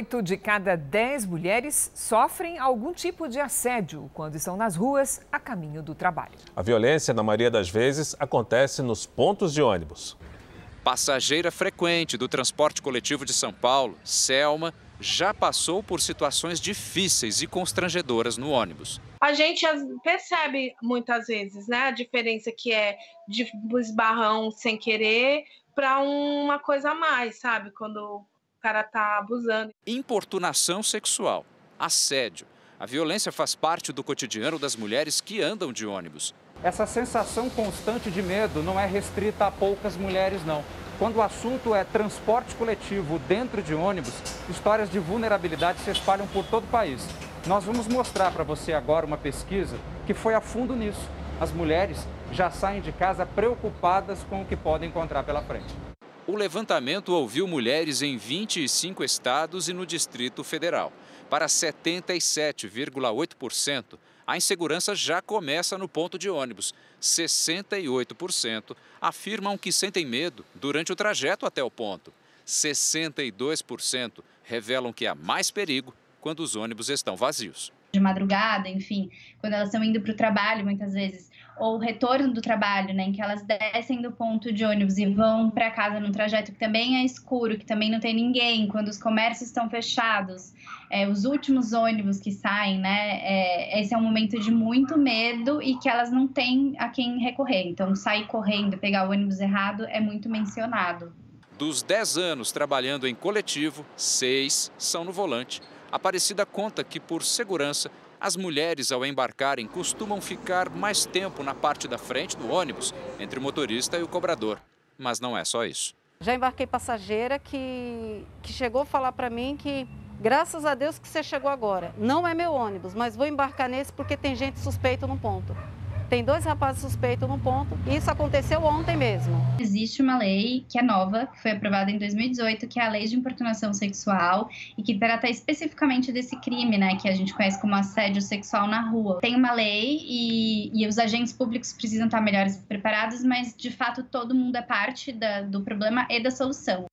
8 de cada 10 mulheres sofrem algum tipo de assédio quando estão nas ruas a caminho do trabalho. A violência, na maioria das vezes, acontece nos pontos de ônibus. Passageira frequente do transporte coletivo de São Paulo, Selma, já passou por situações difíceis e constrangedoras no ônibus. A gente percebe muitas vezes, né, a diferença que é de esbarrão sem querer para uma coisa a mais, sabe? Quando o cara tá abusando. Importunação sexual, assédio. A violência faz parte do cotidiano das mulheres que andam de ônibus. Essa sensação constante de medo não é restrita a poucas mulheres, não. Quando o assunto é transporte coletivo dentro de ônibus, histórias de vulnerabilidade se espalham por todo o país. Nós vamos mostrar para você agora uma pesquisa que foi a fundo nisso. As mulheres já saem de casa preocupadas com o que podem encontrar pela frente. O levantamento ouviu mulheres em 25 estados e no Distrito Federal. Para 77,8%, a insegurança já começa no ponto de ônibus. 68% afirmam que sentem medo durante o trajeto até o ponto. 62% revelam que há mais perigo quando os ônibus estão vazios. De madrugada, enfim, quando elas estão indo para o trabalho, muitas vezes, ou retorno do trabalho, né, em que elas descem do ponto de ônibus e vão para casa num trajeto que também é escuro, que também não tem ninguém, quando os comércios estão fechados, os últimos ônibus que saem, né, esse é um momento de muito medo e que elas não têm a quem recorrer. Então, sair correndo, pegar o ônibus errado é muito mencionado. Dos 10 anos trabalhando em coletivo, 6 são no volante. Aparecida conta que, por segurança, as mulheres, ao embarcarem, costumam ficar mais tempo na parte da frente do ônibus, entre o motorista e o cobrador. Mas não é só isso. Já embarquei passageira que chegou a falar para mim que, graças a Deus que você chegou agora, não é meu ônibus, mas vou embarcar nesse porque tem gente suspeita no ponto. Tem 2 rapazes suspeitos num ponto e isso aconteceu ontem mesmo. Existe uma lei que é nova, que foi aprovada em 2018, que é a Lei de Importunação Sexual e que trata especificamente desse crime, né, que a gente conhece como assédio sexual na rua. Tem uma lei e os agentes públicos precisam estar melhores preparados, mas de fato todo mundo é parte do problema e da solução.